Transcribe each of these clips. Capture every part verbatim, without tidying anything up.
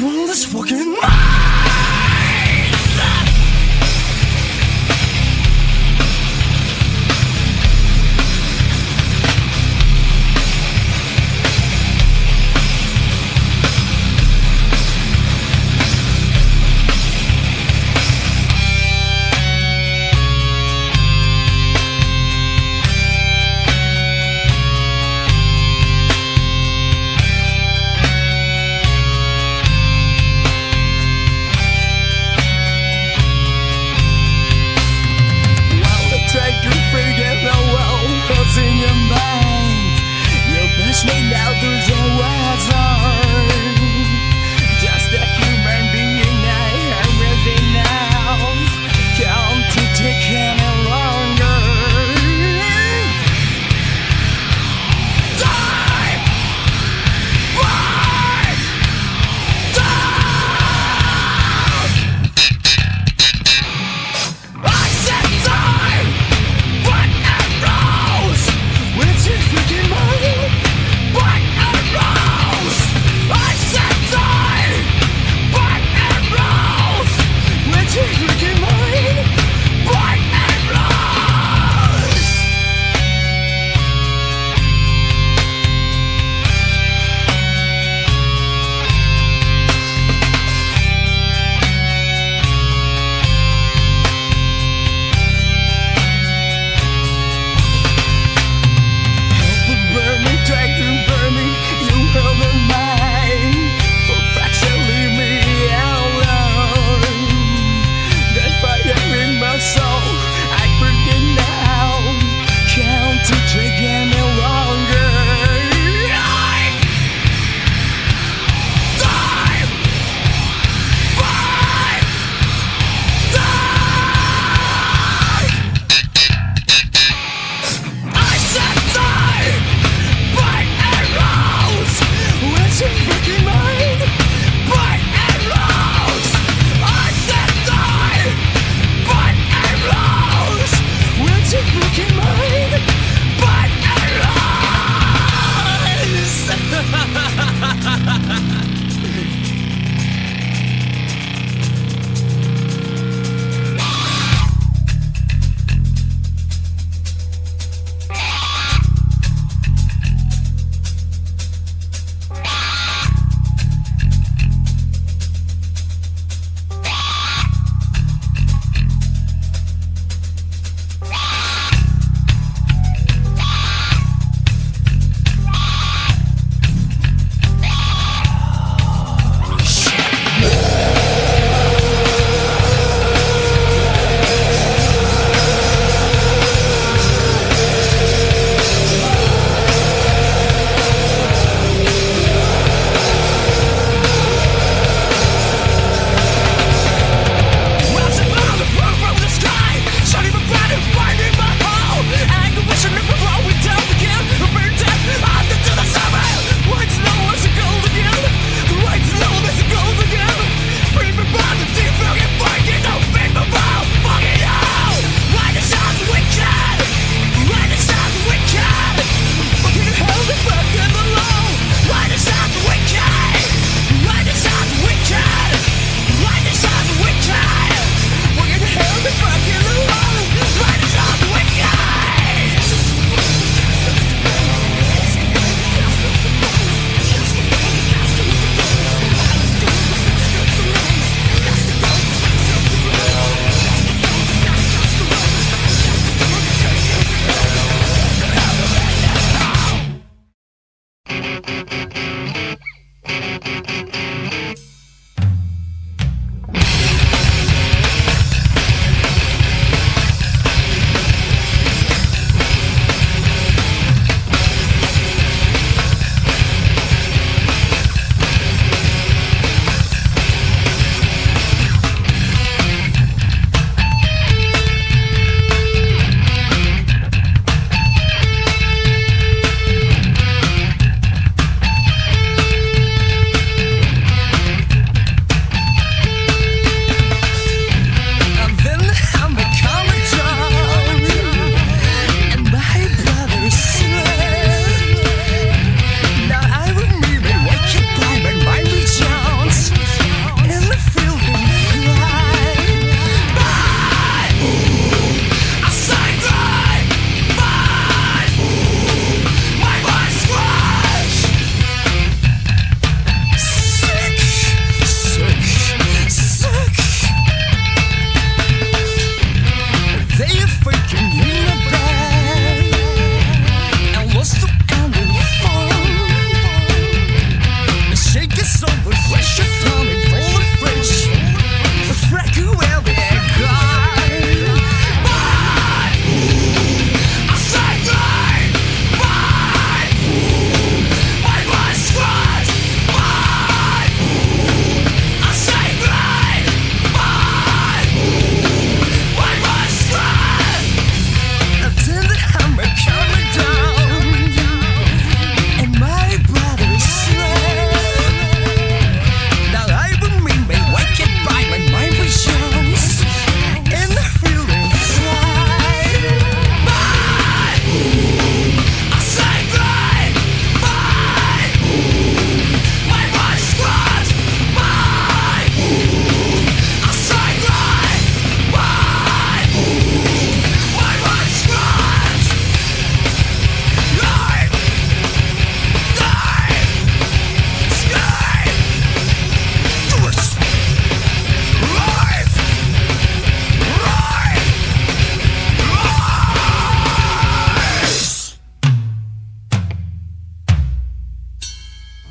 rule this fucking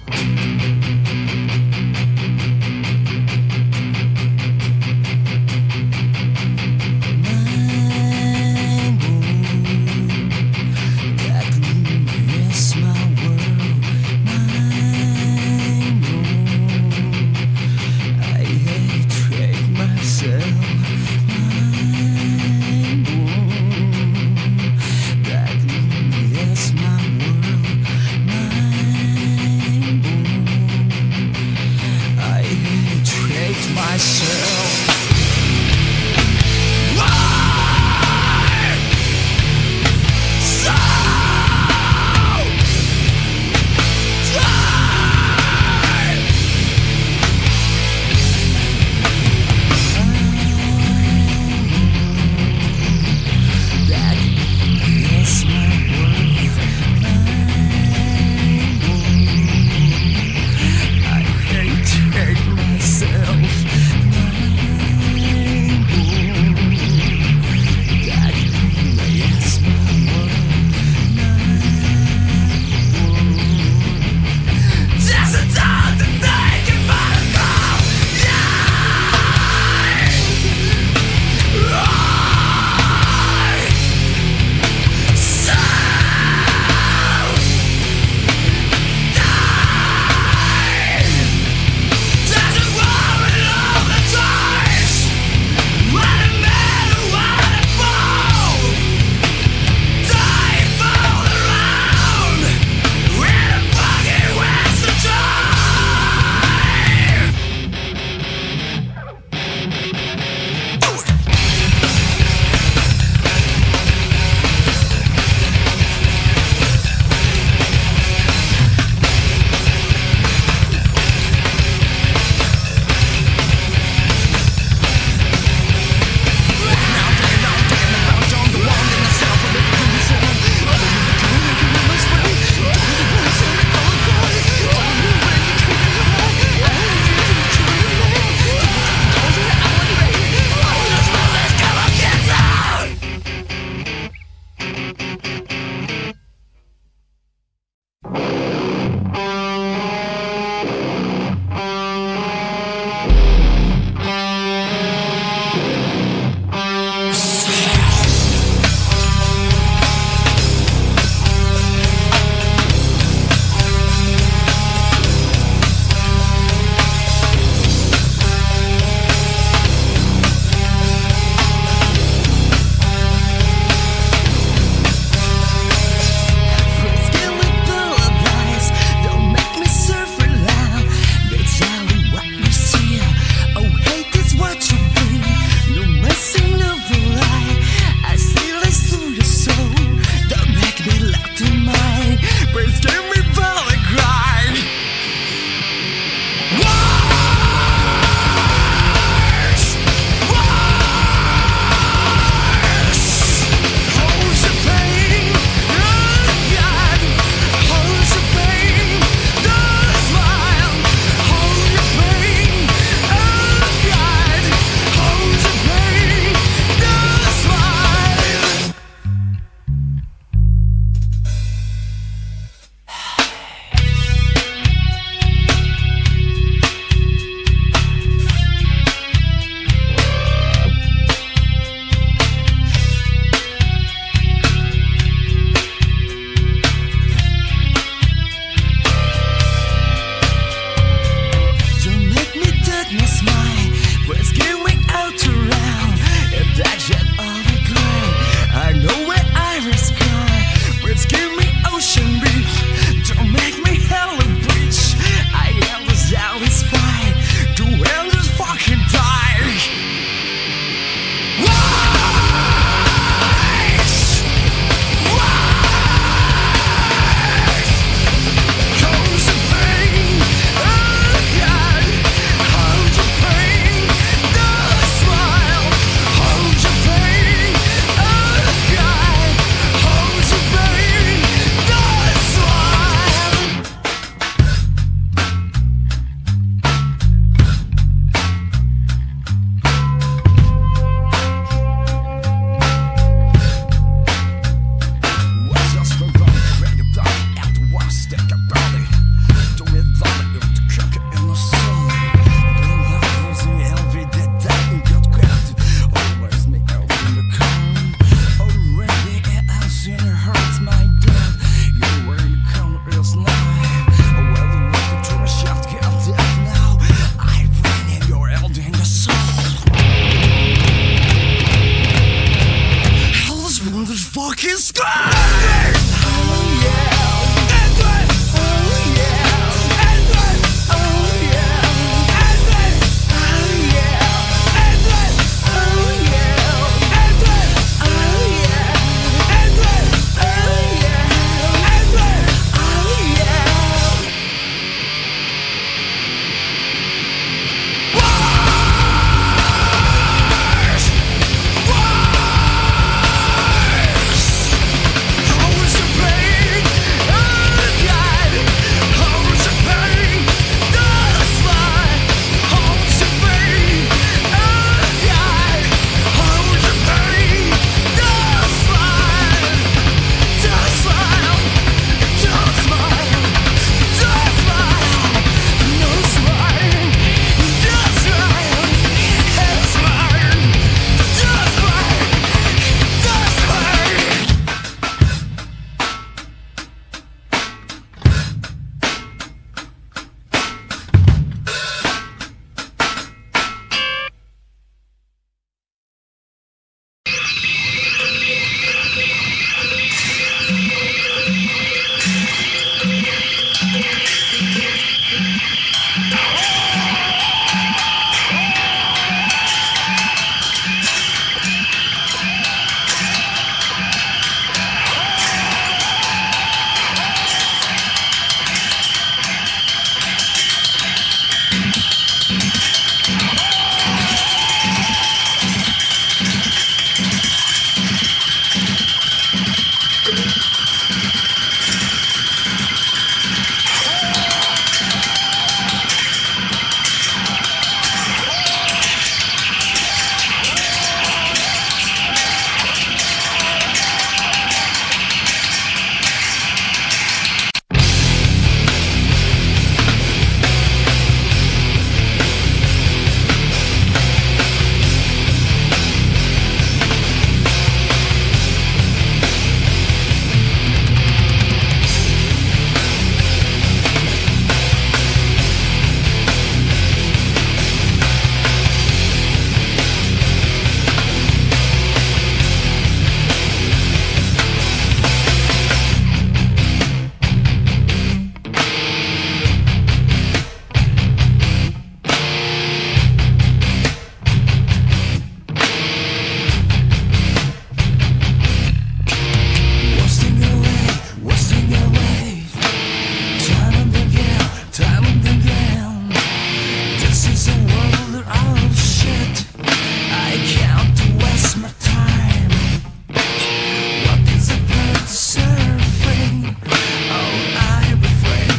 That, that's my world, my boom.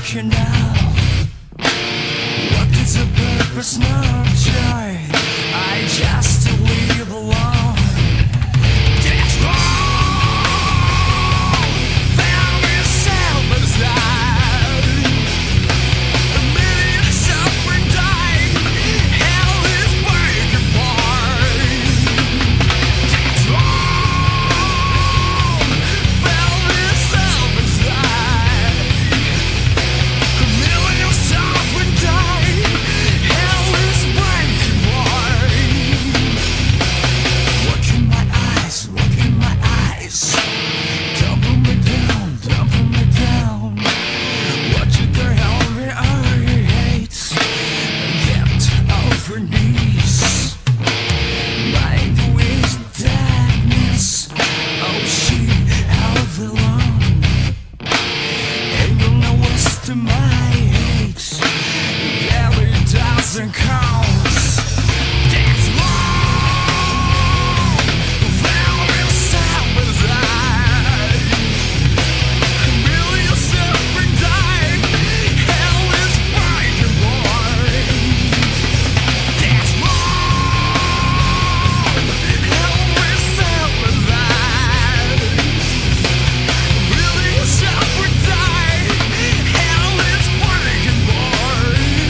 canal. What is the purpose now, child? I just to leave alone. Death row. Found myself inside. A million suffering died. Hell is waiting for me. Death row. Found myself inside. A million suffering died. Hell is waiting for me. Look in my eyes, look in my eyes. Double me down, double me down. Watching their hungry eye hate. Get over knees. Mind with darkness. Oh, she held alone. Ain't gonna waste my hate. Every dozen counts. That's wrong. Found myself inside. A million suffering died. Hell is waiting for me. That's wrong. Found myself inside. A million suffering died. Hell is waiting for me.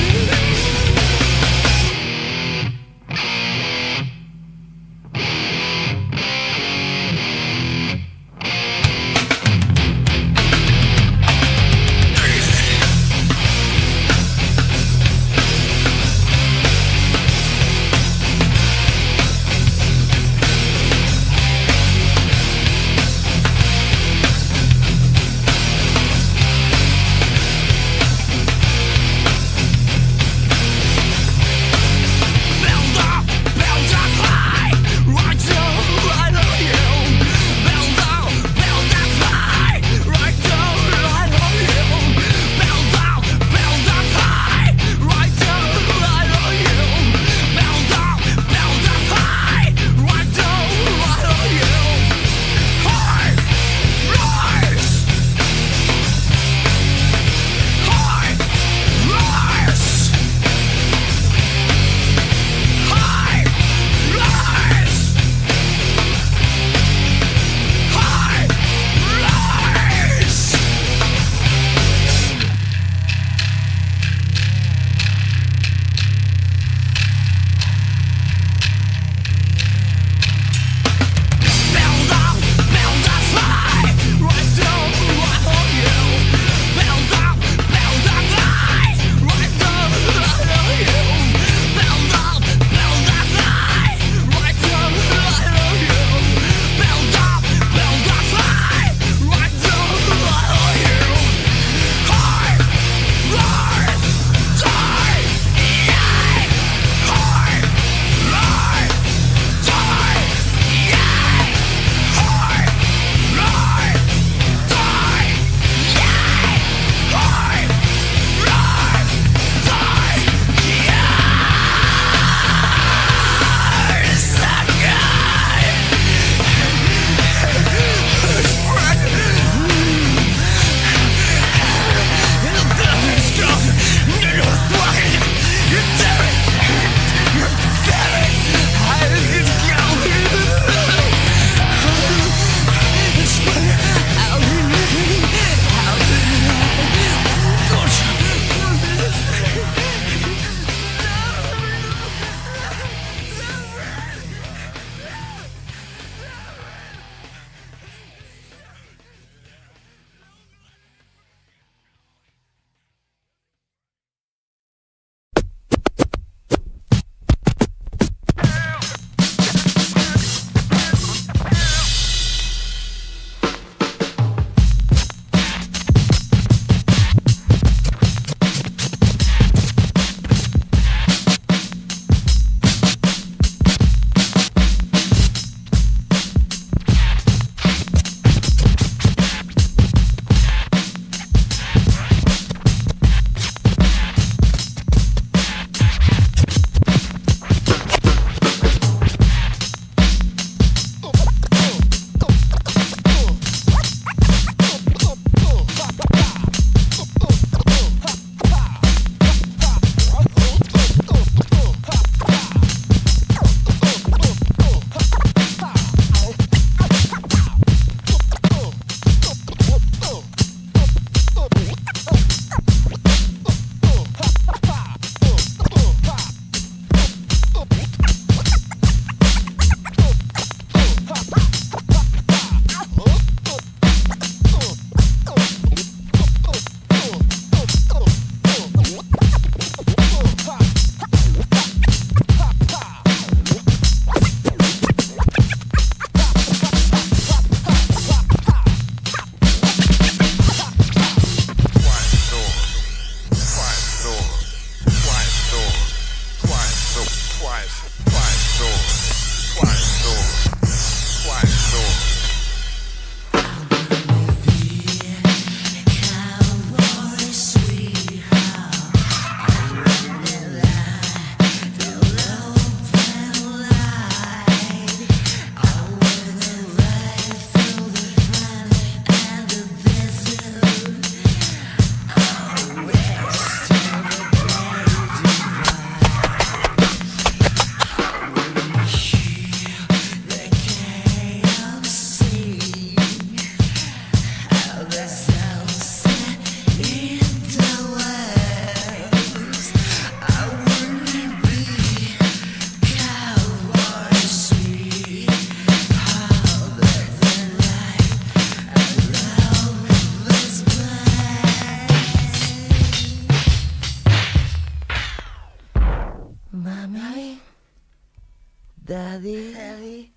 Daddy, Daddy.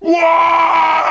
Why?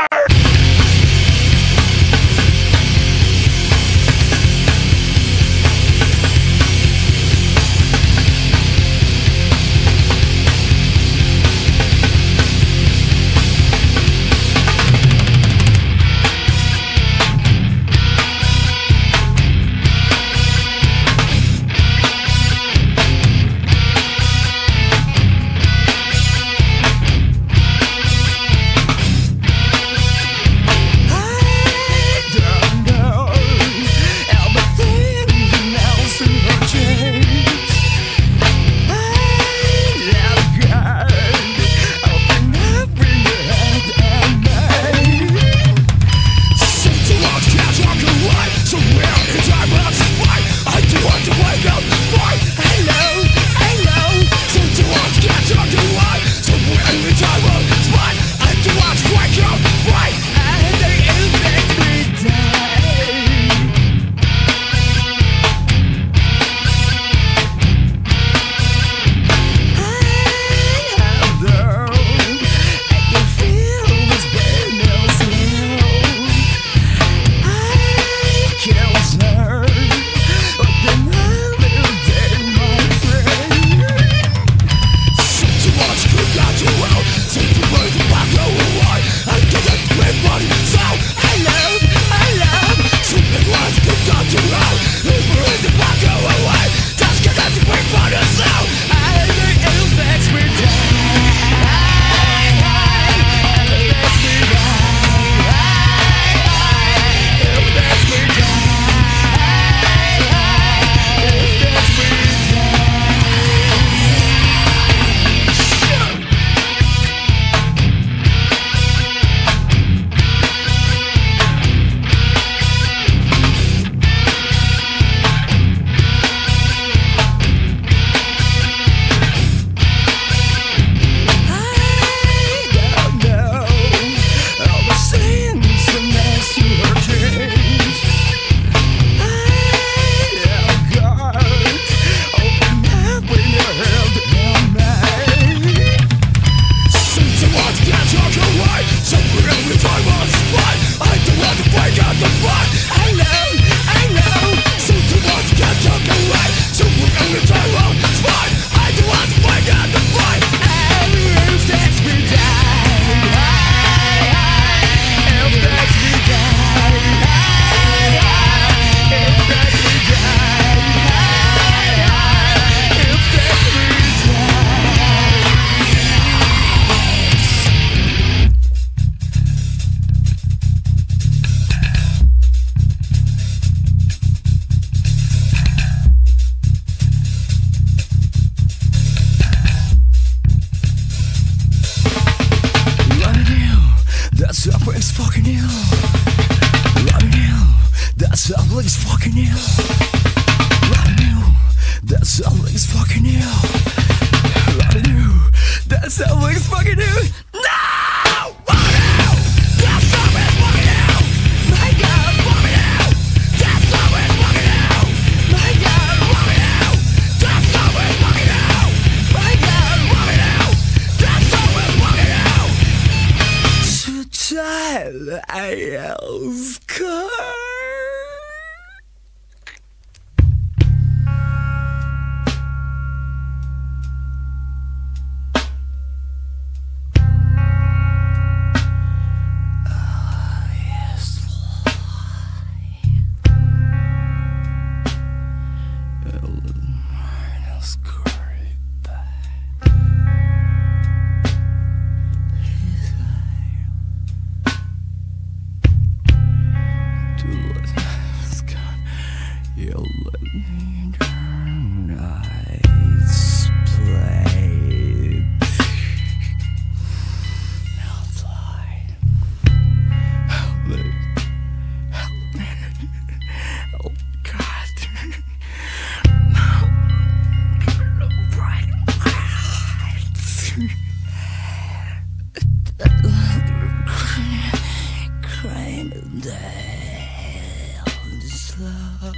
It's fucking ill. Loving you, that's all is fucking ill. Loving you, that's all is fucking ill. Loving you, that's all is fucking ill. No! I'll scar. Crying down slow.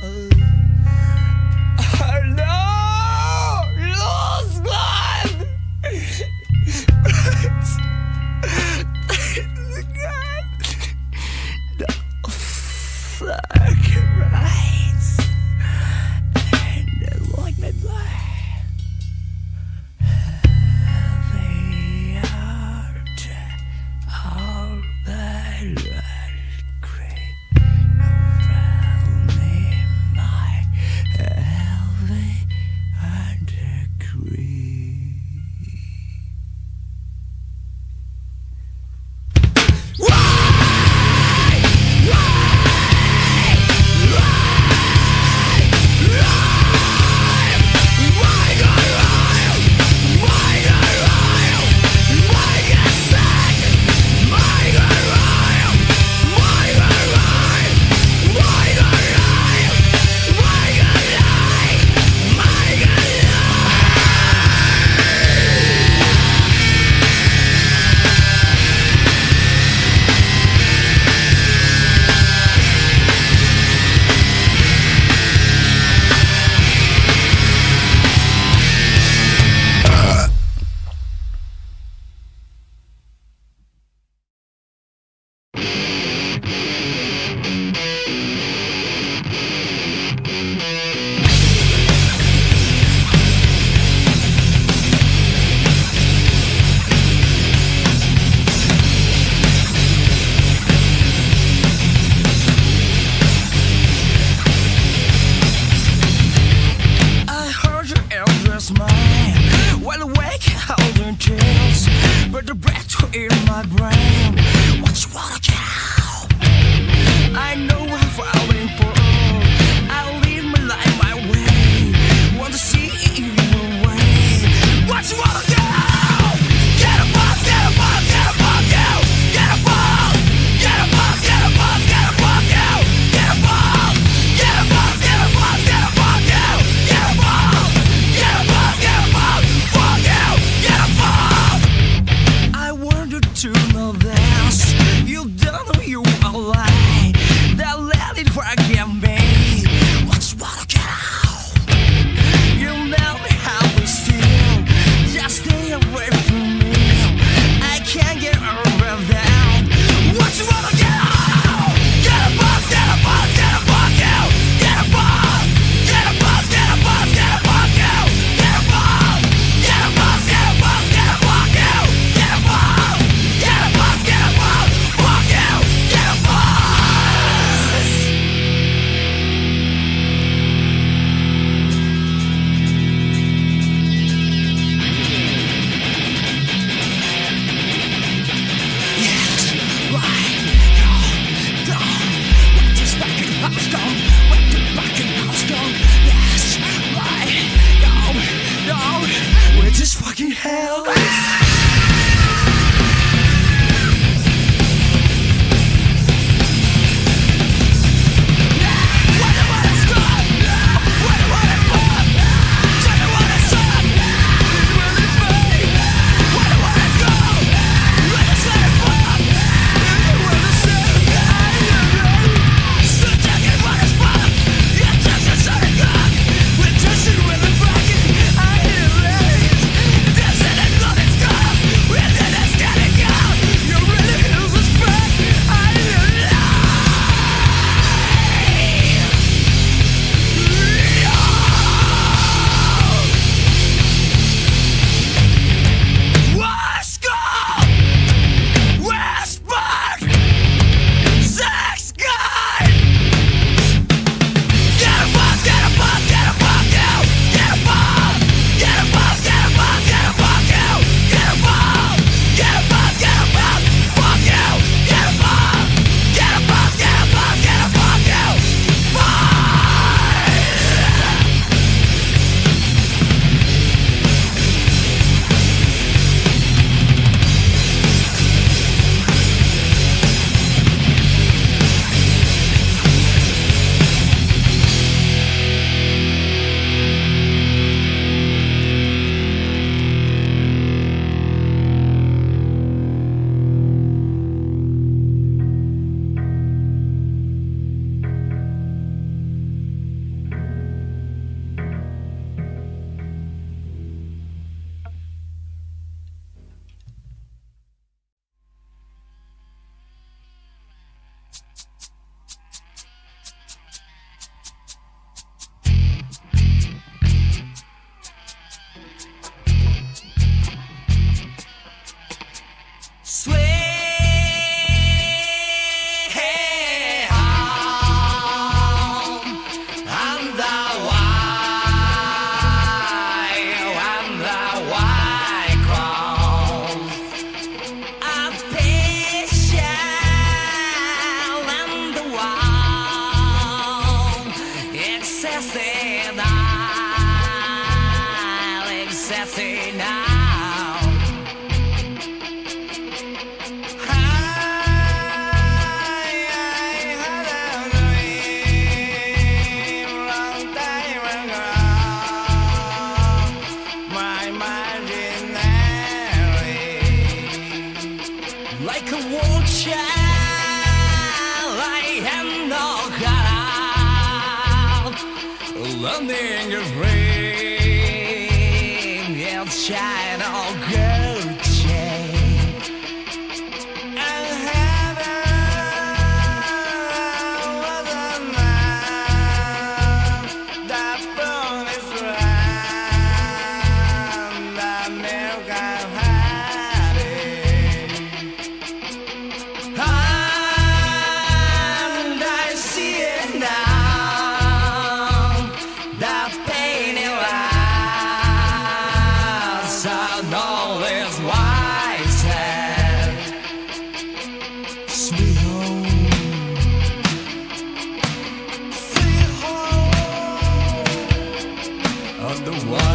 The one.